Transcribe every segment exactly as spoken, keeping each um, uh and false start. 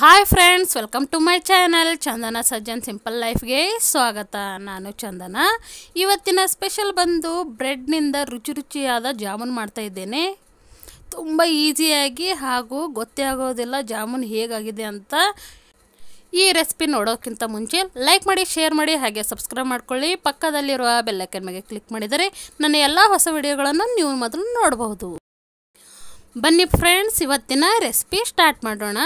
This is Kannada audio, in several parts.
Hi friends, welcome to my channel Chandana Sajjan simple ಲೈಫ್ಗೆ ಸ್ವಾಗತ. ನಾನು ಚಂದನ. ಇವತ್ತಿನ ಸ್ಪೆಷಲ್ ಬಂದು ಬ್ರೆಡ್ನಿಂದ ರುಚಿ ರುಚಿಯಾದ ಜಾಮೂನ್ ಮಾಡ್ತಾ ಇದ್ದೇನೆ. ತುಂಬ ಈಸಿಯಾಗಿ ಹಾಗೂ ಗೊತ್ತೇ ಆಗೋದಿಲ್ಲ ಜಾಮೂನ್ ಹೇಗಾಗಿದೆ ಅಂತ. ಈ ರೆಸಿಪಿ ನೋಡೋಕ್ಕಿಂತ ಮುಂಚೆ ಲೈಕ್ ಮಾಡಿ, ಶೇರ್ ಮಾಡಿ, ಹಾಗೆ ಸಬ್ಸ್ಕ್ರೈಬ್ ಮಾಡ್ಕೊಳ್ಳಿ. ಪಕ್ಕದಲ್ಲಿರುವ ಬೆಲ್ ಐಕಾನ್ ಮೇಲೆ ಕ್ಲಿಕ್ ಮಾಡಿದರೆ ನನ್ನ ಎಲ್ಲ ಹೊಸ ವಿಡಿಯೋಗಳನ್ನು ನೀವು ಮಾತ್ರ ನೋಡಬಹುದು. ಬನ್ನಿ ಫ್ರೆಂಡ್ಸ್, ಇವತ್ತಿನ ರೆಸಿಪಿ ಸ್ಟಾರ್ಟ್ ಮಾಡೋಣ.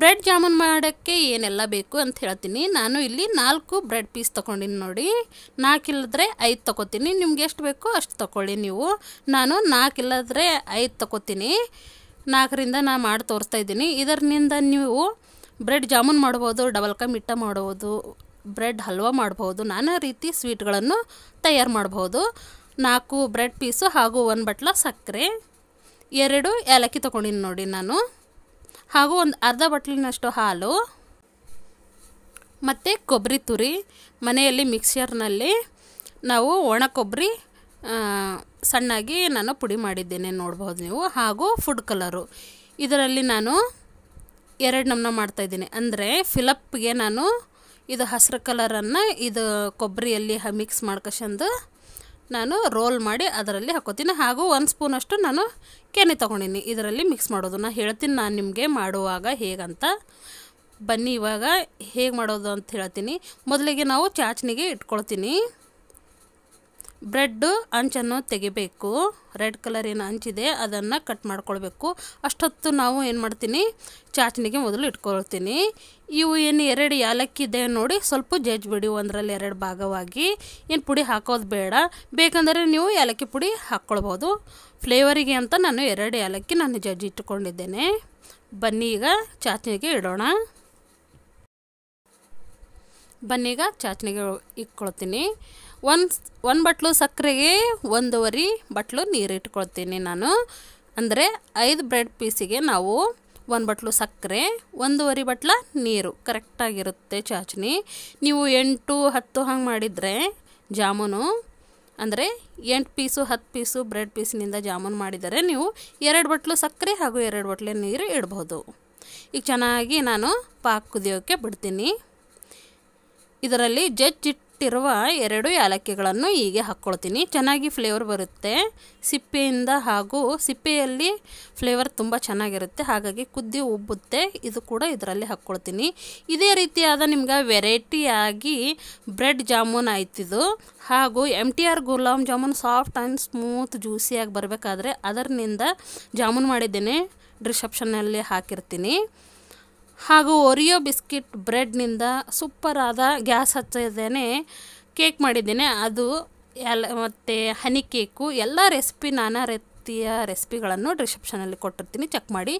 ಬ್ರೆಡ್ ಜಾಮೂನ್ ಮಾಡೋಕ್ಕೆ ಏನೆಲ್ಲ ಬೇಕು ಅಂತ ಹೇಳ್ತೀನಿ. ನಾನು ಇಲ್ಲಿ ನಾಲ್ಕು ಬ್ರೆಡ್ ಪೀಸ್ ತೊಗೊಂಡಿನಿ. ನೋಡಿ, ನಾಲ್ಕಿಲ್ಲದ್ರೆ ಐದು ತೊಗೋತೀನಿ. ನಿಮ್ಗೆ ಎಷ್ಟು ಬೇಕು ಅಷ್ಟು ತೊಗೊಳ್ಳಿ ನೀವು. ನಾನು ನಾಲ್ಕಿಲ್ಲದ್ರೆ ಐದು ತೊಗೋತೀನಿ. ನಾಲ್ಕರಿಂದ ನಾನು ಮಾಡಿ ತೋರಿಸ್ತಾ ಇದ್ದೀನಿ. ಇದರಿಂದ ನೀವು ಬ್ರೆಡ್ ಜಾಮೂನ್ ಮಾಡ್ಬೋದು, ಡಬಲ್ ಕಾ ಮಿಠಾ ಮಾಡ್ಬೋದು, ಬ್ರೆಡ್ ಹಲ್ವಾ ಮಾಡ್ಬೋದು, ನಾನಾ ರೀತಿ ಸ್ವೀಟ್ಗಳನ್ನು ತಯಾರು ಮಾಡ್ಬೋದು. ನಾಲ್ಕು ಬ್ರೆಡ್ ಪೀಸು ಹಾಗೂ ಒಂದು ಬಟ್ಲ ಸಕ್ಕರೆ, ಎರಡು ಏಲಕ್ಕಿ ತೊಗೊಂಡಿನಿ ನೋಡಿ ನಾನು, ಹಾಗೂ ಒಂದು ಅರ್ಧ ಬಟ್ಲಿನಷ್ಟು ಹಾಲು, ಮತ್ತು ಕೊಬ್ಬರಿ ತುರಿ. ಮನೆಯಲ್ಲಿ ಮಿಕ್ಸರ್ನಲ್ಲಿ ನಾವು ಒಣ ಕೊಬ್ಬರಿ ಸಣ್ಣಾಗಿ ನಾನು ಪುಡಿ ಮಾಡಿದ್ದೇನೆ, ನೋಡ್ಬೋದು ನೀವು. ಹಾಗೂ ಫುಡ್ ಕಲರು, ಇದರಲ್ಲಿ ನಾನು ಎರಡು ನಮೂನೆ ಮಾಡ್ತಾಯಿದ್ದೀನಿ. ಅಂದರೆ ಫಿಲಪ್ಗೆ ನಾನು ಇದು ಹಸಿರು ಕಲರನ್ನು ಇದು ಕೊಬ್ಬರಿಯಲ್ಲಿ ಮಿಕ್ಸ್ ಮಾಡ್ಕಂಡು ನಾನು ರೋಲ್ ಮಾಡಿ ಅದರಲ್ಲಿ ಹಾಕೋತೀನಿ. ಹಾಗೂ ಒಂದು ಸ್ಪೂನಷ್ಟು ನಾನು ಕೆನೆ ತೊಗೊಂಡಿನಿ ಇದರಲ್ಲಿ ಮಿಕ್ಸ್ ಮಾಡೋದು. ನಾನು ಹೇಳ್ತೀನಿ ನಾನು ನಿಮಗೆ ಮಾಡುವಾಗ ಹೇಗಂತ. ಬನ್ನಿ ಇವಾಗ ಹೇಗೆ ಮಾಡೋದು ಅಂತ ಹೇಳ್ತೀನಿ. ಮೊದಲಿಗೆ ನಾವು ಚಾಚನಿಗೆ ಇಟ್ಕೊಳ್ತೀನಿ. ಬ್ರೆಡ್ಡು ಅಂಚನ್ನು ತೆಗಿಬೇಕು. ರೆಡ್ ಕಲರ್ ಏನು ಅಂಚಿದೆ ಅದನ್ನು ಕಟ್ ಮಾಡ್ಕೊಳ್ಬೇಕು. ಅಷ್ಟೊತ್ತು ನಾವು ಏನು ಮಾಡ್ತೀನಿ, ಚಾಚನಿಗೆ ಮೊದಲು ಇಟ್ಕೊಳ್ತೀನಿ. ಇವು ಏನು ಎರಡು ಏಲಕ್ಕಿದೆ ನೋಡಿ, ಸ್ವಲ್ಪ ಜಜ್ಜಿಬಿಡಿ ಒಂದರಲ್ಲಿ ಎರಡು ಭಾಗವಾಗಿ. ಏನು ಪುಡಿ ಹಾಕೋದು ಬೇಡ, ಬೇಕಂದರೆ ನೀವು ಏಲಕ್ಕಿ ಪುಡಿ ಹಾಕ್ಕೊಳ್ಬೋದು. ಫ್ಲೇವರಿಗೆ ಅಂತ ನಾನು ಎರಡು ಏಲಕ್ಕಿ ನಾನು ಜಜ್ಜಿ ಇಟ್ಕೊಂಡಿದ್ದೇನೆ. ಬನ್ನಿ ಈಗ ಚಾಚನಿಗೆ ಇಡೋಣ. ಬನ್ನೀಗ ಚಾಚನಿಗೆ ಇಟ್ಕೊಳ್ತೀನಿ. ಒಂದು ಒಂದು ಬಟ್ಲು ಸಕ್ಕರೆಗೆ ಒಂದೂವರೆ ಬಟ್ಲು ನೀರು ಇಟ್ಕೊಳ್ತೀನಿ ನಾನು. ಅಂದರೆ ಐದು ಬ್ರೆಡ್ ಪೀಸಿಗೆ ನಾವು ಒಂದು ಬಟ್ಲು ಸಕ್ಕರೆ, ಒಂದೂವರೆ ಬಟ್ಲ ನೀರು ಕರೆಕ್ಟಾಗಿರುತ್ತೆ ಚಾಚನಿ. ನೀವು ಎಂಟು ಹತ್ತು ಹಂಗೆ ಮಾಡಿದರೆ ಜಾಮೂನು, ಅಂದರೆ ಎಂಟು ಪೀಸು ಹತ್ತು ಪೀಸು ಬ್ರೆಡ್ ಪೀಸಿನಿಂದ ಜಾಮೂನು ಮಾಡಿದರೆ ನೀವು ಎರಡು ಬಟ್ಲು ಸಕ್ಕರೆ ಹಾಗೂ ಎರಡು ಬಟ್ಲೆ ನೀರು ಇಡ್ಬೋದು. ಈಗ ಚೆನ್ನಾಗಿ ನಾನು ಪಾಕ ಕುದಿಯೋಕ್ಕೆ ಬಿಡ್ತೀನಿ. ಇದರಲ್ಲಿ ಜಜ್ಜಿಟ್ಟಿರುವ ಎರಡು ಏಲಕ್ಕಿಗಳನ್ನು ಹೀಗೆ ಹಾಕ್ಕೊಳ್ತೀನಿ. ಚೆನ್ನಾಗಿ ಫ್ಲೇವರ್ ಬರುತ್ತೆ ಸಿಪ್ಪೆಯಿಂದ, ಹಾಗೂ ಸಿಪ್ಪೆಯಲ್ಲಿ ಫ್ಲೇವರ್ ತುಂಬ ಚೆನ್ನಾಗಿರುತ್ತೆ, ಹಾಗಾಗಿ ಕುದ್ದಿ ಉಬ್ಬುತ್ತೆ. ಇದು ಕೂಡ ಇದರಲ್ಲಿ ಹಾಕ್ಕೊಳ್ತೀನಿ. ಇದೇ ರೀತಿಯಾದ ನಿಮ್ಗೆ ವೆರೈಟಿಯಾಗಿ ಬ್ರೆಡ್ ಜಾಮೂನ್ ಆಯ್ತಿದು. ಹಾಗೂ M T R gulab jamun soft and smooth ಜ್ಯೂಸಿಯಾಗಿ ಬರಬೇಕಾದ್ರೆ ಅದರಿಂದ ಜಾಮೂನ್ ಮಾಡಿದ್ದೇನೆ, ಡಿಸ್ಕ್ರಿಪ್ಷನಲ್ಲಿ ಹಾಕಿರ್ತೀನಿ. ಹಾಗೂ ಒರಿಯೋ ಬಿಸ್ಕಿಟ್ ಬ್ರೆಡ್ನಿಂದ ಸೂಪರಾದ ಗ್ಯಾಸ್ ಹಚ್ಚದೇನೆ ಕೇಕ್ ಮಾಡಿದ್ದೇನೆ. ಅದು ಎಲ್ಲ ಮತ್ತು ಹನಿ ಕೇಕು. ಎಲ್ಲ ರೆಸಿಪಿ, ನಾನಾ ರೀತಿಯ ರೆಸಿಪಿಗಳನ್ನು ಡಿಸ್ಕ್ರಿಪ್ಷನಲ್ಲಿ ಕೊಟ್ಟಿರ್ತೀನಿ, ಚೆಕ್ ಮಾಡಿ.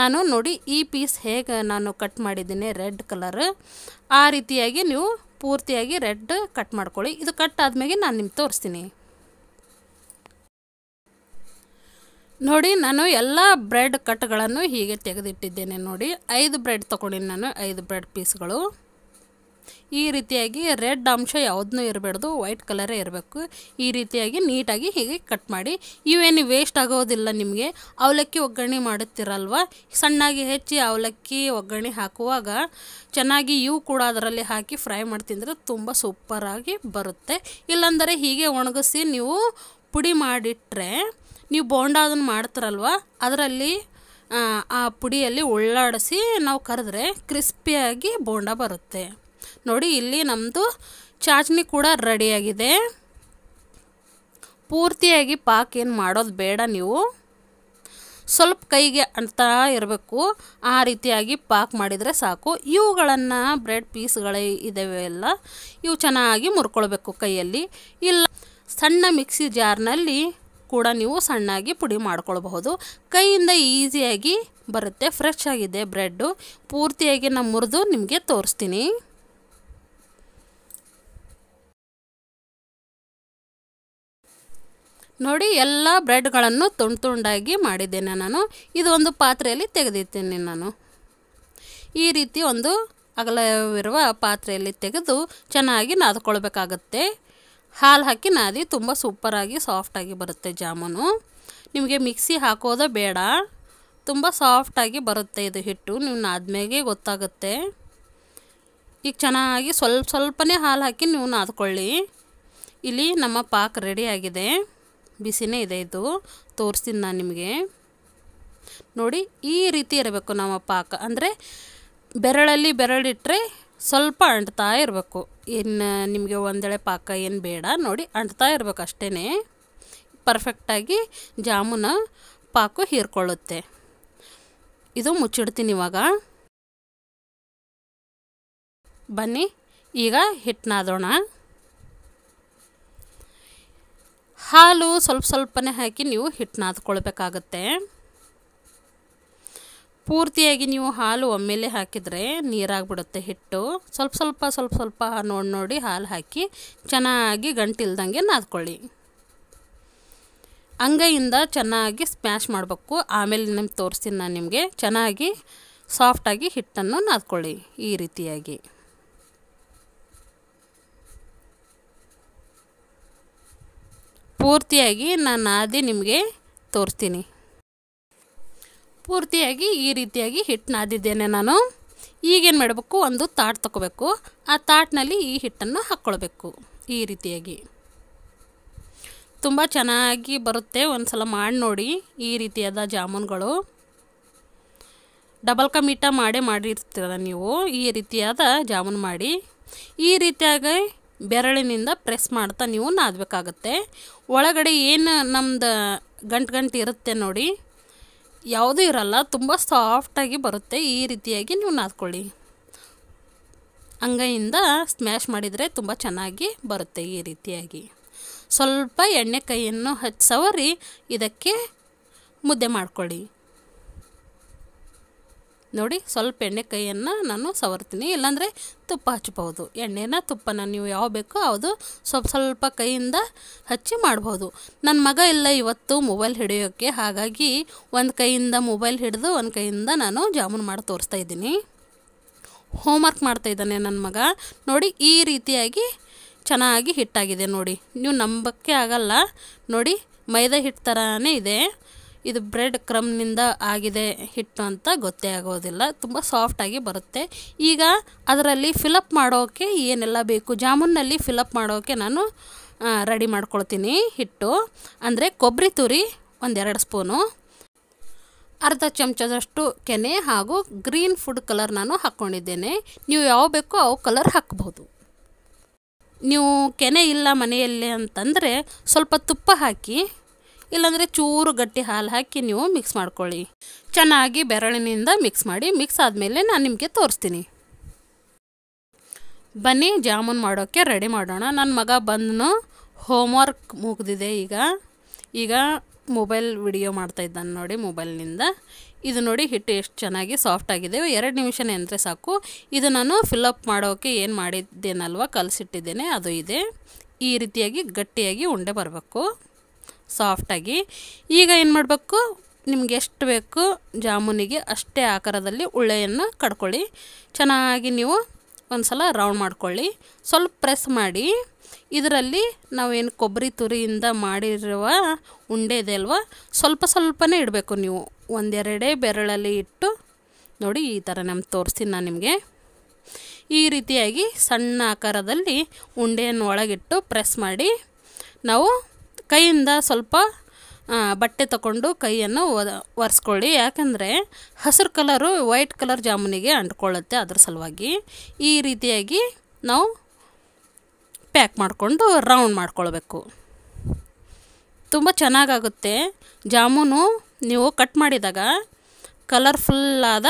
ನಾನು ನೋಡಿ ಈ ಪೀಸ್ ಹೇಗೆ ನಾನು ಕಟ್ ಮಾಡಿದ್ದೀನಿ, ರೆಡ್ ಕಲರ್. ಆ ರೀತಿಯಾಗಿ ನೀವು ಪೂರ್ತಿಯಾಗಿ ರೆಡ್ ಕಟ್ ಮಾಡ್ಕೊಳ್ಳಿ. ಇದು ಕಟ್ ಆದಮೇಲೆ ನಾನು ನಿಮ್ಗೆ ತೋರಿಸ್ತೀನಿ. ನೋಡಿ, ನಾನು ಎಲ್ಲ ಬ್ರೆಡ್ ಕಟ್ಗಳನ್ನು ಹೀಗೆ ತೆಗೆದಿಟ್ಟಿದ್ದೇನೆ ನೋಡಿ. ಐದು ಬ್ರೆಡ್ ತೊಗೊಂಡಿನಿ ನಾನು, ಐದು ಬ್ರೆಡ್ ಪೀಸ್ಗಳು. ಈ ರೀತಿಯಾಗಿ ರೆಡ್ ಅಂಶ ಯಾವುದನ್ನೂ ಇರಬಾರ್ದು, ವೈಟ್ ಕಲರೇ ಇರಬೇಕು. ಈ ರೀತಿಯಾಗಿ ನೀಟಾಗಿ ಹೀಗೆ ಕಟ್ ಮಾಡಿ. ಇವೇನು ವೇಸ್ಟ್ ಆಗೋದಿಲ್ಲ ನಿಮಗೆ. ಅವಲಕ್ಕಿ ಒಗ್ಗರಣೆ ಮಾಡುತ್ತೀರಲ್ವ, ಸಣ್ಣಾಗಿ ಹೆಚ್ಚಿ ಅವಲಕ್ಕಿ ಒಗ್ಗರಣೆ ಹಾಕುವಾಗ ಚೆನ್ನಾಗಿ ಇವು ಕೂಡ ಅದರಲ್ಲಿ ಹಾಕಿ ಫ್ರೈ ಮಾಡ್ತಿದ್ರೆ ತುಂಬ ಸೂಪರಾಗಿ ಬರುತ್ತೆ. ಇಲ್ಲಾಂದರೆ ಹೀಗೆ ಒಣಗಿಸಿ ನೀವು ಪುಡಿ ಮಾಡಿಟ್ರೆ, ನೀವು ಬೋಂಡ ಅದನ್ನು ಮಾಡ್ತಾರಲ್ವ, ಅದರಲ್ಲಿ ಆ ಪುಡಿಯಲ್ಲಿ ಉಳ್ಳಾಡಿಸಿ ನಾವು ಕರೆದ್ರೆ ಕ್ರಿಸ್ಪಿಯಾಗಿ ಬೋಂಡ ಬರುತ್ತೆ ನೋಡಿ. ಇಲ್ಲಿ ನಮ್ಮದು ಚಾಚನಿ ಕೂಡ ರೆಡಿಯಾಗಿದೆ. ಪೂರ್ತಿಯಾಗಿ ಪಾಕ್ ಏನು ಮಾಡೋದು ಬೇಡ, ನೀವು ಸ್ವಲ್ಪ ಕೈಗೆ ಅಂತ ಇರಬೇಕು. ಆ ರೀತಿಯಾಗಿ ಪಾಕ್ ಮಾಡಿದರೆ ಸಾಕು. ಇವುಗಳನ್ನು ಬ್ರೆಡ್ ಪೀಸ್ಗಳೇ ಇದ್ದಾವೆ ಎಲ್ಲ, ಇವು ಚೆನ್ನಾಗಿ ಮುರ್ಕೊಳ್ಬೇಕು ಕೈಯಲ್ಲಿ. ಇಲ್ಲ ಸಣ್ಣ ಮಿಕ್ಸಿ ಜಾರ್ನಲ್ಲಿ ಕೂಡ ನೀವು ಸಣ್ಣಾಗಿ ಪುಡಿ ಮಾಡ್ಕೊಳ್ಬಹುದು. ಕೈಯಿಂದ ಈಸಿಯಾಗಿ ಬರುತ್ತೆ. ಫ್ರೆಶ್ ಆಗಿದೆ ಬ್ರೆಡ್ಡು. ಪೂರ್ತಿಯಾಗಿ ನಾನು ಮುರಿದು ನಿಮಗೆ ತೋರಿಸ್ತೀನಿ. ನೋಡಿ, ಎಲ್ಲ ಬ್ರೆಡ್ಗಳನ್ನು ತುಂಡು ತುಂಡಾಗಿ ಮಾಡಿದ್ದೇನೆ ನಾನು. ಇದು ಒಂದು ಪಾತ್ರೆಯಲ್ಲಿ ತೆಗೆದಿದ್ದೇನೆ ನಾನು. ಈ ರೀತಿ ಒಂದು ಅಗಲವಿರುವ ಪಾತ್ರೆಯಲ್ಲಿ ತೆಗೆದು ಚೆನ್ನಾಗಿ ನಾದ್ಕೊಳ್ಬೇಕಾಗತ್ತೆ. ಹಾಲು ಹಾಕಿ ನಾದಿ ತುಂಬ ಸೂಪರಾಗಿ ಸಾಫ್ಟಾಗಿ ಬರುತ್ತೆ ಜಾಮೂನು. ನಿಮಗೆ ಮಿಕ್ಸಿ ಹಾಕೋದೇ ಬೇಡ, ತುಂಬ ಸಾಫ್ಟಾಗಿ ಬರುತ್ತೆ ಇದು ಹಿಟ್ಟು. ನೀವು ನಾದ್ಮೇಲೆ ಗೊತ್ತಾಗುತ್ತೆ. ಈಗ ಚೆನ್ನಾಗಿ ಸ್ವಲ್ಪ ಸ್ವಲ್ಪನೇ ಹಾಲು ಹಾಕಿ ನೀವು ನಾದ್ಕೊಳ್ಳಿ. ಇಲ್ಲಿ ನಮ್ಮ ಪಾಕ್ ರೆಡಿಯಾಗಿದೆ. ಬಿಸಿನೇ ಇದೆ, ಇದು ತೋರಿಸ್ತೀನಿ ನಾನು ನಿಮಗೆ. ನೋಡಿ, ಈ ರೀತಿ ಇರಬೇಕು ನಮ್ಮ ಪಾಕ. ಅಂದರೆ ಬೆರಳಲ್ಲಿ ಬೆರಳಿಟ್ಟರೆ ಸ್ವಲ್ಪ ಅಂಟ್ತಾ ಇರಬೇಕು. ಇನ್ನು ನಿಮಗೆ ಒಂದೆಳೆ ಪಾಕ ಏನು ಬೇಡ. ನೋಡಿ, ಅಂಟ್ತಾ ಇರಬೇಕು ಅಷ್ಟೇ. ಪರ್ಫೆಕ್ಟಾಗಿ ಜಾಮೂನ ಪಾಕು ಹೀರ್ಕೊಳ್ಳುತ್ತೆ. ಇದು ಮುಚ್ಚಿಡ್ತೀನಿ ಇವಾಗ. ಬನ್ನಿ, ಈಗ ಹಿಟ್ಟು ನಾದೋಣ. ಹಾಲು ಸ್ವಲ್ಪ ಸ್ವಲ್ಪನೇ ಹಾಕಿ ನೀವು ಹಿಟ್ಟು ನಾದ್ಕೊಳ್ಬೇಕಾಗತ್ತೆ. ಪೂರ್ತಿಯಾಗಿ ನೀವು ಹಾಲು ಒಮ್ಮೆಲೆ ಹಾಕಿದರೆ ನೀರಾಗಿಬಿಡುತ್ತೆ ಹಿಟ್ಟು. ಸ್ವಲ್ಪ ಸ್ವಲ್ಪ ಸ್ವಲ್ಪ ಸ್ವಲ್ಪ ನೋಡಿ ನೋಡಿ ಹಾಲು ಹಾಕಿ ಚೆನ್ನಾಗಿ ಗಂಟಿಲ್ದಂಗೆ ನಾದ್ಕೊಳ್ಳಿ. ಅಂಗೈಯಿಂದ ಚೆನ್ನಾಗಿ ಸ್ಮ್ಯಾಶ್ ಮಾಡಬೇಕು. ಆಮೇಲೆ ನಿಮ್ಗೆ ತೋರಿಸ್ತೀನಿ ನಾನು ನಿಮಗೆ. ಚೆನ್ನಾಗಿ ಸಾಫ್ಟಾಗಿ ಹಿಟ್ಟನ್ನು ನಾದ್ಕೊಳ್ಳಿ ಈ ರೀತಿಯಾಗಿ. ಪೂರ್ತಿಯಾಗಿ ನಾನು ನಾದಿ ನಿಮಗೆ ತೋರಿಸ್ತೀನಿ. ಪೂರ್ತಿಯಾಗಿ ಈ ರೀತಿಯಾಗಿ ಹಿಟ್ಟು ನಾದಿದ್ದೇನೆ ನಾನು. ಈಗೇನು ಮಾಡಬೇಕು, ಒಂದು ತಾಟ್ ತಗೋಬೇಕು. ಆ ತಾಟ್ನಲ್ಲಿ ಈ ಹಿಟ್ಟನ್ನು ಹಾಕ್ಕೊಳ್ಬೇಕು ಈ ರೀತಿಯಾಗಿ. ತುಂಬ ಚೆನ್ನಾಗಿ ಬರುತ್ತೆ, ಒಂದು ಸಲ ಮಾಡಿ ನೋಡಿ. ಈ ರೀತಿಯಾದ ಜಾಮೂನ್ಗಳು ಡಬಲ್ ಕ ಮೀಟ ಮಾಡೇ ಮಾಡಿರ್ತೀರ ನೀವು. ಈ ರೀತಿಯಾದ ಜಾಮೂನ್ ಮಾಡಿ ಈ ರೀತಿಯಾಗಿ ಬೆರಳಿನಿಂದ ಪ್ರೆಸ್ ಮಾಡ್ತಾ ನೀವು ನಾದಬೇಕಾಗತ್ತೆ. ಒಳಗಡೆ ಏನು ನಮ್ದು ಗಂಟು ಗಂಟು ಇರುತ್ತೆ ನೋಡಿ, ಯಾವುದೂ ಇರಲ್ಲ. ತುಂಬ ಸಾಫ್ಟಾಗಿ ಬರುತ್ತೆ. ಈ ರೀತಿಯಾಗಿ ನೀವು ನಾದ್ಕೊಳ್ಳಿ. ಅಂಗೈಯಿಂದ ಸ್ಮ್ಯಾಶ್ ಮಾಡಿದರೆ ತುಂಬ ಚೆನ್ನಾಗಿ ಬರುತ್ತೆ ಈ ರೀತಿಯಾಗಿ. ಸ್ವಲ್ಪ ಎಣ್ಣೆ ಕೈಯನ್ನು ಹಚ್ಚಿ ಸವರಿ ಇದಕ್ಕೆ ಮುದ್ದೆ ಮಾಡ್ಕೊಳ್ಳಿ. ನೋಡಿ, ಸ್ವಲ್ಪ ಎಣ್ಣೆ ಕೈಯನ್ನು ನಾನು ಸವರ್ತೀನಿ. ಇಲ್ಲಾಂದರೆ ತುಪ್ಪ ಹಚ್ಬೋದು. ಎಣ್ಣೆನ ತುಪ್ಪನ ನೀವು ಯಾವ ಬೇಕೋ ಅದು ಸ್ವಲ್ಪ ಸ್ವಲ್ಪ ಕೈಯಿಂದ ಹಚ್ಚಿ ಮಾಡ್ಬೋದು. ನನ್ನ ಮಗ ಇಲ್ಲ ಇವತ್ತು ಮೊಬೈಲ್ ಹಿಡಿಯೋಕ್ಕೆ, ಹಾಗಾಗಿ ಒಂದು ಕೈಯಿಂದ ಮೊಬೈಲ್ ಹಿಡಿದು ಒಂದು ಕೈಯಿಂದ ನಾನು ಜಾಮೂನ್ ಮಾಡಿ ತೋರಿಸ್ತಾ ಇದ್ದೀನಿ. ಹೋಮ್ವರ್ಕ್ ಮಾಡ್ತಾಯಿದ್ದಾನೆ ನನ್ನ ಮಗ. ನೋಡಿ, ಈ ರೀತಿಯಾಗಿ ಚೆನ್ನಾಗಿ ಹಿಟ್ಟಾಗಿದೆ ನೋಡಿ. ನೀವು ನಂಬಕ್ಕೆ ಆಗಲ್ಲ ನೋಡಿ, ಮೈದಾ ಹಿಟ್ಟು ಥರನೇ ಇದೆ. ಇದು ಬ್ರೆಡ್ ಕ್ರಮ್ನಿಂದ ಆಗಿದೆ ಹಿಟ್ಟು ಅಂತ ಗೊತ್ತೇ ಆಗೋದಿಲ್ಲ. ತುಂಬ ಸಾಫ್ಟಾಗಿ ಬರುತ್ತೆ. ಈಗ ಅದರಲ್ಲಿ ಫಿಲಪ್ ಮಾಡೋಕ್ಕೆ ಏನೆಲ್ಲ ಬೇಕು, ಜಾಮೂನಲ್ಲಿ ಫಿಲಪ್ ಮಾಡೋಕ್ಕೆ ನಾನು ರೆಡಿ ಮಾಡ್ಕೊಳ್ತೀನಿ ಹಿಟ್ಟು. ಅಂದರೆ ಕೊಬ್ಬರಿ ತುರಿ ಒಂದೆರಡು ಸ್ಪೂನು, ಅರ್ಧ ಚಮಚದಷ್ಟು ಕೆನೆ ಹಾಗೂ ಗ್ರೀನ್ ಫುಡ್ ಕಲರ್ ನಾನು ಹಾಕ್ಕೊಂಡಿದ್ದೇನೆ. ನೀವು ಯಾವ ಬೇಕೋ ಅವು ಕಲರ್ ಹಾಕ್ಬೋದು. ನೀವು ಕೆನೆ ಇಲ್ಲ ಮನೆಯಲ್ಲಿ ಅಂತಂದರೆ ಸ್ವಲ್ಪ ತುಪ್ಪ ಹಾಕಿ, ಇಲ್ಲಾಂದರೆ ಚೂರು ಗಟ್ಟಿ ಹಾಲು ಹಾಕಿ ನೀವು ಮಿಕ್ಸ್ ಮಾಡ್ಕೊಳ್ಳಿ. ಚೆನ್ನಾಗಿ ಬೆರಳಿನಿಂದ ಮಿಕ್ಸ್ ಮಾಡಿ. ಮಿಕ್ಸ್ ಆದಮೇಲೆ ನಾನು ನಿಮಗೆ ತೋರಿಸ್ತೀನಿ. ಬನ್ನಿ, ಜಾಮೂನ್ ಮಾಡೋಕ್ಕೆ ರೆಡಿ ಮಾಡೋಣ. ನನ್ನ ಮಗ ಬಂದನು, ಹೋಮ್ವರ್ಕ್ ಮುಗಿದಿದೆ. ಈಗ ಈಗ ಮೊಬೈಲ್ ವಿಡಿಯೋ ಮಾಡ್ತಾಯಿದ್ದಾನೆ ನೋಡಿ ಮೊಬೈಲ್ನಿಂದ. ಇದು ನೋಡಿ ಹಿಟ್ಟು ಎಷ್ಟು ಚೆನ್ನಾಗಿ ಸಾಫ್ಟಾಗಿದೆ. ಎರಡು ನಿಮಿಷ ನೆನೆದರೆ ಸಾಕು. ಇದು ನಾನು ಫಿಲಪ್ ಮಾಡೋಕ್ಕೆ ಏನು ಮಾಡಿದ್ದೇನಲ್ವ ಕಲಸಿಟ್ಟಿದ್ದೇನೆ ಅದು ಇದೆ. ಈ ರೀತಿಯಾಗಿ ಗಟ್ಟಿಯಾಗಿ ಉಂಡೆ ಬರಬೇಕು ಸಾಫ್ಟಾಗಿ. ಈಗ ಏನು ಮಾಡಬೇಕು, ನಿಮ್ಗೆ ಎಷ್ಟು ಬೇಕು ಜಾಮೂನಿಗೆ ಅಷ್ಟೇ ಆಕಾರದಲ್ಲಿ ಉಳ್ಳೆಯನ್ನು ಕಡ್ಕೊಳ್ಳಿ. ಚೆನ್ನಾಗಿ ನೀವು ಒಂದು ಸಲ ರೌಂಡ್ ಮಾಡ್ಕೊಳ್ಳಿ. ಸ್ವಲ್ಪ ಪ್ರೆಸ್ ಮಾಡಿ. ಇದರಲ್ಲಿ ನಾವೇನು ಕೊಬ್ಬರಿ ತುರಿಯಿಂದ ಮಾಡಿರುವ ಉಂಡೆ ಇದೆ ಅಲ್ವ, ಸ್ವಲ್ಪ ಸ್ವಲ್ಪನೇ ಇಡಬೇಕು ನೀವು. ಒಂದೆರಡೇ ಬೆರಳಲ್ಲಿ ಇಟ್ಟು ನೋಡಿ, ಈ ಥರ ನಮ್ಗೆ ತೋರಿಸ್ತೀನಿ ನಾನು ನಿಮಗೆ. ಈ ರೀತಿಯಾಗಿ ಸಣ್ಣ ಆಕಾರದಲ್ಲಿ ಉಂಡೆಯನ್ನು ಒಳಗಿಟ್ಟು ಪ್ರೆಸ್ ಮಾಡಿ ನಾವು ಕೈಯಿಂದ ಸ್ವಲ್ಪ ಬಟ್ಟೆ ತಗೊಂಡು ಕೈಯನ್ನು ಒರೆಸ್ಕೊಳ್ಳಿ. ಯಾಕಂದರೆ ಹಸಿರು ಕಲರು ವೈಟ್ ಕಲರ್ ಜಾಮೂನಿಗೆ ಅಂಟ್ಕೊಳ್ಳುತ್ತೆ. ಅದರ ಸಲುವಾಗಿ ಈ ರೀತಿಯಾಗಿ ನಾವು ಪ್ಯಾಕ್ ಮಾಡಿಕೊಂಡು ರೌಂಡ್ ಮಾಡ್ಕೊಳ್ಬೇಕು. ತುಂಬ ಚೆನ್ನಾಗಾಗುತ್ತೆ ಜಾಮೂನು. ನೀವು ಕಟ್ ಮಾಡಿದಾಗ ಕಲರ್ಫುಲ್ಲಾದ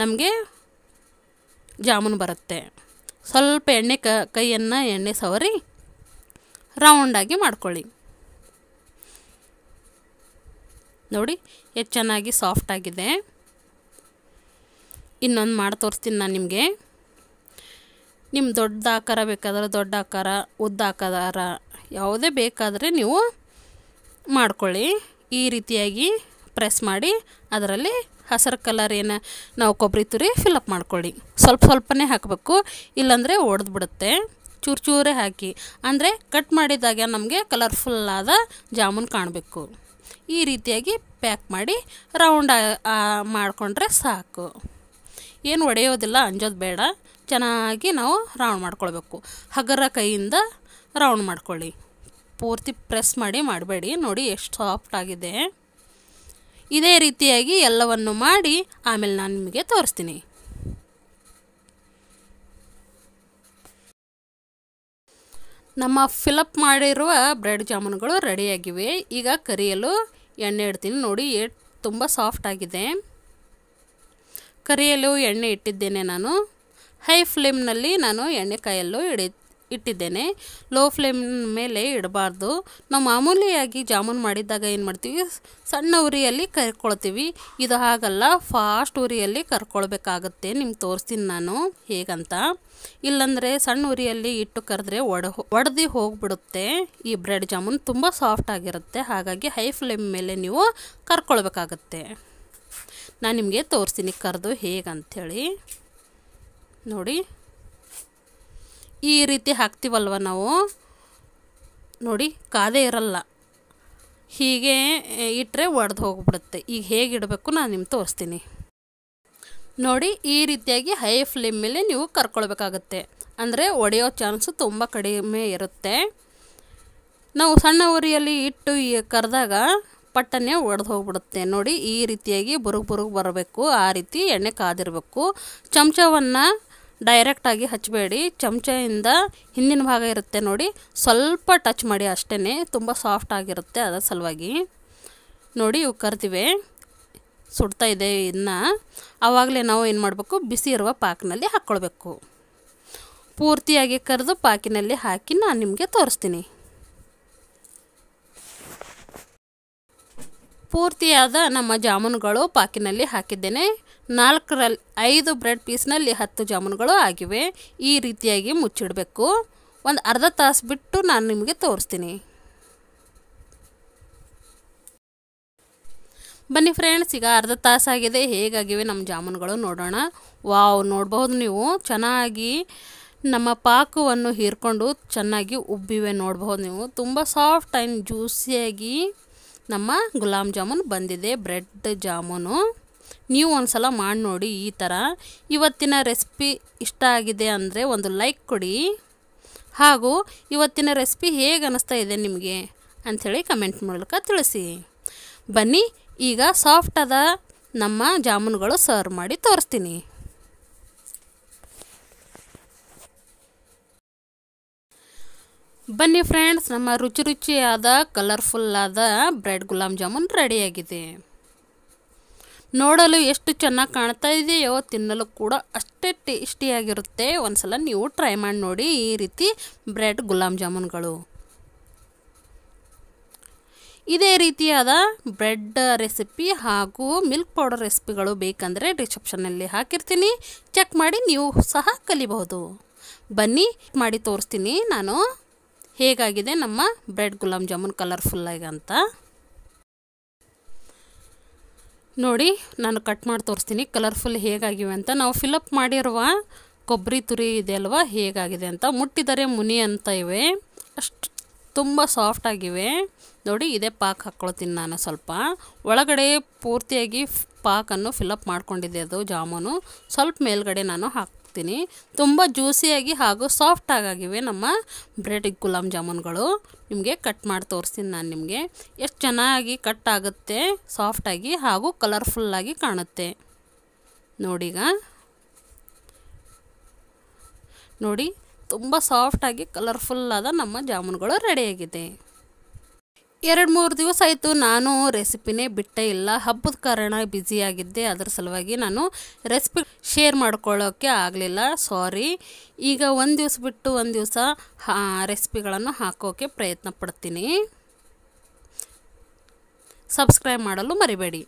ನಮಗೆ ಜಾಮೂನು ಬರುತ್ತೆ. ಸ್ವಲ್ಪ ಎಣ್ಣೆ ಕ ಕೈಯನ್ನು ಎಣ್ಣೆ ಸವರಿ ರೌಂಡಾಗಿ ಮಾಡ್ಕೊಳ್ಳಿ. ನೋಡಿ, ಎಷ್ಟು ಚೆನ್ನಾಗಿ ಸಾಫ್ಟಾಗಿದೆ. ಇನ್ನೊಂದು ಮಾಡಿ ತೋರಿಸ್ತೀನಿ ನಾನು ನಿಮಗೆ. ನಿಮ್ಮ ದೊಡ್ಡ ಆಕಾರ ಬೇಕಾದರೆ ದೊಡ್ಡ ಆಕಾರ, ಉದ್ದ ಆಕಾರ ಯಾವುದೇ ಬೇಕಾದರೆ ನೀವು ಮಾಡ್ಕೊಳ್ಳಿ. ಈ ರೀತಿಯಾಗಿ ಪ್ರೆಸ್ ಮಾಡಿ ಅದರಲ್ಲಿ ಹಸಿರು ಕಲರ್ ಏನು ನಾವು ಕೊಬ್ಬರಿ ತುರಿ ಫಿಲಪ್ ಮಾಡ್ಕೊಳ್ಳಿ. ಸ್ವಲ್ಪ ಸ್ವಲ್ಪನೇ ಹಾಕಬೇಕು, ಇಲ್ಲಾಂದರೆ ಒಡೆದು ಬಿಡುತ್ತೆ. ಚೂರು ಚೂರೇ ಹಾಕಿ. ಅಂದರೆ ಕಟ್ ಮಾಡಿದಾಗ ನಮಗೆ ಕಲರ್ಫುಲ್ಲಾದ ಜಾಮೂನ್ ಕಾಣಬೇಕು. ಈ ರೀತಿಯಾಗಿ ಪ್ಯಾಕ್ ಮಾಡಿ ರೌಂಡ್ ಮಾಡ್ಕೊಂಡ್ರೆ ಸಾಕು. ಏನು ಒಡೆಯೋದಿಲ್ಲ, ಅಂಜೋದು ಬೇಡ. ಚೆನ್ನಾಗಿ ನಾವು ರೌಂಡ್ ಮಾಡ್ಕೊಳ್ಬೇಕು. ಹಗರ ಕೈಯಿಂದ ರೌಂಡ್ ಮಾಡ್ಕೊಳ್ಳಿ, ಪೂರ್ತಿ ಪ್ರೆಸ್ ಮಾಡಿ ಮಾಡಬೇಡಿ. ನೋಡಿ ಎಷ್ಟು ಸಾಫ್ಟ್ ಆಗಿದೆ. ಇದೇ ರೀತಿಯಾಗಿ ಎಲ್ಲವನ್ನು ಮಾಡಿ ಆಮೇಲೆ ನಾನು ನಿಮಗೆ ತೋರಿಸ್ತೀನಿ. ನಮ್ಮ ಫಿಲಪ್ ಮಾಡಿರುವ ಬ್ರೆಡ್ ಜಾಮೂನುಗಳು ರೆಡಿಯಾಗಿವೆ. ಈಗ ಕರಿಯಲು ಎಣ್ಣೆ ಇಡ್ತೀನಿ. ನೋಡಿ ತುಂಬ ಸಾಫ್ಟ್ ಆಗಿದೆ. ಕರಿಯಲು ಎಣ್ಣೆ ಇಟ್ಟಿದ್ದೇನೆ. ನಾನು ಹೈ ಫ್ಲೇಮ್ನಲ್ಲಿ ನಾನು ಎಣ್ಣೆ ಕಾಯಲು ಇಡಿ ಇಟ್ಟಿದ್ದೇನೆ. ಲೋ ಫ್ಲೇಮ್ ಮೇಲೆ ಇಡಬಾರ್ದು. ನಾವು ಮಾಮೂಲಿಯಾಗಿ ಜಾಮೂನು ಮಾಡಿದಾಗ ಏನು ಮಾಡ್ತೀವಿ, ಸಣ್ಣ ಉರಿಯಲ್ಲಿ ಕರ್ಕೊಳ್ತೀವಿ. ಇದು ಹಾಗಲ್ಲ, ಫಾಸ್ಟ್ ಉರಿಯಲ್ಲಿ ಕರ್ಕೊಳ್ಬೇಕಾಗತ್ತೆ. ನಿಮ್ಗೆ ತೋರಿಸ್ತೀನಿ ನಾನು ಹೇಗಂತ. ಇಲ್ಲಂದರೆ ಸಣ್ಣ ಉರಿಯಲ್ಲಿ ಇಟ್ಟು ಕರೆದ್ರೆ ಒಡ ಒಡೆದು ಹೋಗಿಬಿಡುತ್ತೆ. ಈ ಬ್ರೆಡ್ ಜಾಮೂನು ತುಂಬ ಸಾಫ್ಟ್ ಆಗಿರುತ್ತೆ. ಹಾಗಾಗಿ ಹೈ ಫ್ಲೇಮ್ ಮೇಲೆ ನೀವು ಕರ್ಕೊಳ್ಬೇಕಾಗತ್ತೆ. ನಾನು ನಿಮಗೆ ತೋರಿಸ್ತೀನಿ ಕರೆದು ಹೇಗಂಥೇಳಿ. ನೋಡಿ ಈ ರೀತಿ ಹಾಕ್ತೀವಲ್ವ ನಾವು, ನೋಡಿ ಕಾದೇ ಇರಲ್ಲ. ಹೀಗೆ ಇಟ್ಟರೆ ಒಡೆದು ಹೋಗಿಬಿಡುತ್ತೆ. ಈಗ ಹೇಗಿಡಬೇಕು ನಾನು ನಿಮ್ಗೆ ತೋರಿಸ್ತೀನಿ. ನೋಡಿ ಈ ರೀತಿಯಾಗಿ ಹೈ ಫ್ಲೇಮ್ ಮೇಲೆ ನೀವು ಕರ್ಕೊಳ್ಬೇಕಾಗತ್ತೆ. ಅಂದರೆ ಒಡೆಯೋ ಚಾನ್ಸು ತುಂಬ ಕಡಿಮೆ ಇರುತ್ತೆ. ನಾವು ಸಣ್ಣ ಉರಿಯಲ್ಲಿ ಇಟ್ಟು ಕರೆದಾಗ ಪಟ್ಟನೆ ಒಡೆದು ಹೋಗಿಬಿಡುತ್ತೆ. ನೋಡಿ ಈ ರೀತಿಯಾಗಿ ಬುರುಗು ಬುರುಗು ಬರಬೇಕು. ಆ ರೀತಿ ಎಣ್ಣೆ ಕಾದಿರಬೇಕು. ಚಮಚವನ್ನು ಡೈರೆಕ್ಟಾಗಿ ಹಚ್ಚಬೇಡಿ. ಚಮಚದಿಂದ ಹಿಂದಿನ ಭಾಗ ಇರುತ್ತೆ ನೋಡಿ, ಸ್ವಲ್ಪ ಟಚ್ ಮಾಡಿ ಅಷ್ಟೇ. ತುಂಬ ಸಾಫ್ಟ್ ಆಗಿರುತ್ತೆ. ಅದರ ಸಲುವಾಗಿ ನೋಡಿ ಇವು ಕರ್ತಿವೆ, ಸುಡ್ತಾ ಇದೆ. ಇನ್ನು ಆವಾಗಲೇ ನಾವು ಏನು ಮಾಡಬೇಕು, ಬಿಸಿ ಇರುವ ಪಾಕಿನಲ್ಲಿ ಹಾಕ್ಕೊಳ್ಬೇಕು. ಪೂರ್ತಿಯಾಗಿ ಕರೆದು ಪಾಕಿನಲ್ಲಿ ಹಾಕಿ ನಾನು ನಿಮಗೆ ತೋರಿಸ್ತೀನಿ. ಪೂರ್ತಿಯಾದ ನಮ್ಮ ಜಾಮೂನುಗಳು ಪಾಕಿನಲ್ಲಿ ಹಾಕಿದ್ದೇನೆ. ನಾಲ್ಕರಲ್ಲಿ ಐದು ಬ್ರೆಡ್ ಪೀಸ್ನಲ್ಲಿ ಹತ್ತು ಜಾಮೂನುಗಳು ಆಗಿವೆ. ಈ ರೀತಿಯಾಗಿ ಮುಚ್ಚಿಡಬೇಕು. ಒಂದು ಅರ್ಧ ತಾಸು ಬಿಟ್ಟು ನಾನು ನಿಮಗೆ ತೋರಿಸ್ತೀನಿ. ಬನ್ನಿ ಫ್ರೆಂಡ್ಸ್, ಈಗ ಅರ್ಧ ತಾಸಾಗಿದೆ. ಹೇಗಾಗಿವೆ ನಮ್ಮ ಜಾಮೂನುಗಳು ನೋಡೋಣ. ವಾವ್, ನೋಡ್ಬೋದು ನೀವು ಚೆನ್ನಾಗಿ ನಮ್ಮ ಪಾಕವನ್ನು ಹೀರ್ಕೊಂಡು ಚೆನ್ನಾಗಿ ಉಬ್ಬಿವೆ. ನೋಡ್ಬೋದು ನೀವು ತುಂಬ ಸಾಫ್ಟ್ ಆ್ಯಂಡ್ ಜ್ಯೂಸಿಯಾಗಿ ನಮ್ಮ ಗುಲಾಬ್ ಜಾಮೂನು ಬಂದಿದೆ, ಬ್ರೆಡ್ ಜಾಮೂನು. ನೀವು ಒಂದು ಸಲ ಮಾಡಿ ನೋಡಿ ಈ ಥರ. ಇವತ್ತಿನ ರೆಸಿಪಿ ಇಷ್ಟ ಆಗಿದೆ ಅಂದರೆ ಒಂದು ಲೈಕ್ ಕೊಡಿ. ಹಾಗೂ ಇವತ್ತಿನ ರೆಸಿಪಿ ಹೇಗೆ ಅನ್ನಿಸ್ತಾ ಇದೆ ನಿಮಗೆ ಅಂಥೇಳಿ ಕಮೆಂಟ್ ಮೂಲಕ ತಿಳಿಸಿ. ಬನ್ನಿ ಈಗ ಸಾಫ್ಟಾದ ನಮ್ಮ ಜಾಮೂನುಗಳು ಸರ್ವ್ ಮಾಡಿ ತೋರಿಸ್ತೀನಿ. ಬನ್ನಿ ಫ್ರೆಂಡ್ಸ್, ನಮ್ಮ ರುಚಿ ರುಚಿಯಾದ ಕಲರ್ಫುಲ್ಲಾದ ಬ್ರೆಡ್ ಗುಲಾಬ್ ಜಾಮೂನ್ ರೆಡಿಯಾಗಿದೆ. ನೋಡಲು ಎಷ್ಟು ಚೆನ್ನಾಗಿ ಕಾಣ್ತಾ ಇದೆಯೋ, ತಿನ್ನಲು ಕೂಡ ಅಷ್ಟೇ ಟೇಸ್ಟಿಯಾಗಿರುತ್ತೆ. ಒಂದು ಸಲ ನೀವು ಟ್ರೈ ಮಾಡಿ ನೋಡಿ ಈ ರೀತಿ ಬ್ರೆಡ್ ಗುಲಾಬ್ ಜಾಮೂನುಗಳು. ಇದೇ ರೀತಿಯಾದ ಬ್ರೆಡ್ ರೆಸಿಪಿ ಹಾಗೂ ಮಿಲ್ಕ್ ಪೌಡರ್ ರೆಸಿಪಿಗಳು ಬೇಕಂದರೆ ಡಿಸ್ಕ್ರಿಪ್ಷನಲ್ಲಿ ಹಾಕಿರ್ತೀನಿ. ಚೆಕ್ ಮಾಡಿ ನೀವು ಸಹ ಕಲಿಬಹುದು. ಬನ್ನಿ ಮಾಡಿ ತೋರಿಸ್ತೀನಿ ನಾನು ಹೇಗಾಗಿದೆ ನಮ್ಮ ಬ್ರೆಡ್ ಗುಲಾಬ್ ಜಾಮೂನ್ ಕಲರ್ಫುಲ್ಲಾಗಿ ಅಂತ. ನೋಡಿ ನಾನು ಕಟ್ ಮಾಡಿ ತೋರಿಸ್ತೀನಿ ಕಲರ್ಫುಲ್ ಹೇಗಾಗಿವೆ ಅಂತ. ನಾವು ಫಿಲಪ್ ಮಾಡಿರುವ ಕೊಬ್ಬರಿ ತುರಿ ಇದೆಯಲ್ವ ಹೇಗಾಗಿದೆ ಅಂತ. ಮುಟ್ಟಿದರೆ ಮುನಿ ಅಂತ ಇವೆ, ಅಷ್ಟು ತುಂಬ ಸಾಫ್ಟಾಗಿವೆ. ನೋಡಿ ಇದೇ ಪಾಕ್ ಹಾಕ್ಕೊಳ್ತೀನಿ ನಾನು ಸ್ವಲ್ಪ. ಒಳಗಡೆ ಪೂರ್ತಿಯಾಗಿ ಪಾಕನ್ನು ಫಿಲಪ್ ಮಾಡ್ಕೊಂಡಿದೆ ಅದು ಜಾಮೂನು. ಸ್ವಲ್ಪ ಮೇಲ್ಗಡೆ ನಾನು ಹಾಕ್ತೀನಿ. ತುಂಬ ಜ್ಯೂಸಿಯಾಗಿ ಹಾಗೂ ಸಾಫ್ಟಾಗಿವೆ ನಮ್ಮ ಬ್ರೆಡ್ ಗುಲಾಬ್ ಜಾಮೂನುಗಳು. ನಿಮಗೆ ಕಟ್ ಮಾಡಿ ತೋರಿಸ್ತೀನಿ ನಾನು ನಿಮಗೆ. ಎಷ್ಟು ಚೆನ್ನಾಗಿ ಕಟ್ ಆಗುತ್ತೆ, ಸಾಫ್ಟಾಗಿ ಹಾಗೂ ಕಲರ್ಫುಲ್ಲಾಗಿ ಕಾಣುತ್ತೆ. ನೋಡೀಗ ನೋಡಿ ತುಂಬ ಸಾಫ್ಟಾಗಿ ಕಲರ್ಫುಲ್ಲಾದ ನಮ್ಮ ಜಾಮೂನುಗಳು ರೆಡಿಯಾಗಿದೆ. ಎರಡು ಮೂರು ದಿವಸ ಆಯಿತು ನಾನು ರೆಸಿಪಿನೇ ಬಿಟ್ಟೇ ಇಲ್ಲ. ಹಬ್ಬದ ಕಾರಣ ಬ್ಯುಸಿಯಾಗಿದ್ದೆ. ಅದರ ಸಲುವಾಗಿ ನಾನು ರೆಸಿಪಿ ಶೇರ್ ಮಾಡ್ಕೊಳ್ಳೋಕ್ಕೆ ಆಗಲಿಲ್ಲ, ಸಾರಿ. ಈಗ ಒಂದು ದಿವಸ ಬಿಟ್ಟು ಒಂದು ದಿವಸ ರೆಸಿಪಿಗಳನ್ನು ಹಾಕೋಕ್ಕೆ ಪ್ರಯತ್ನ ಪಡ್ತೀನಿ. ಸಬ್ಸ್ಕ್ರೈಬ್ ಮಾಡಲು ಮರಿಬೇಡಿ.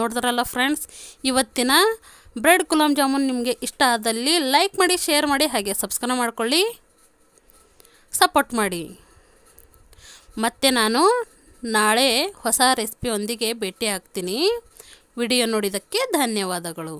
ನೋಡಿದ್ರಲ್ಲ ಫ್ರೆಂಡ್ಸ್, ಇವತ್ತಿನ ಬ್ರೆಡ್ ಗುಲಾಬ್ ಜಾಮೂನ್ ನಿಮಗೆ ಇಷ್ಟ ಆದಲ್ಲಿ ಲೈಕ್ ಮಾಡಿ, ಶೇರ್ ಮಾಡಿ, ಹಾಗೆ ಸಬ್ಸ್ಕ್ರೈಬ್ ಮಾಡಿಕೊಳ್ಳಿ, ಸಪೋರ್ಟ್ ಮಾಡಿ. ಮತ್ತೆ ನಾನು ನಾಳೆ ಹೊಸ ರೆಸಿಪಿಯೊಂದಿಗೆ ಭೇಟಿ ಆಗ್ತೀನಿ. ವಿಡಿಯೋ ನೋಡಿದ್ದಕ್ಕೆ ಧನ್ಯವಾದಗಳು.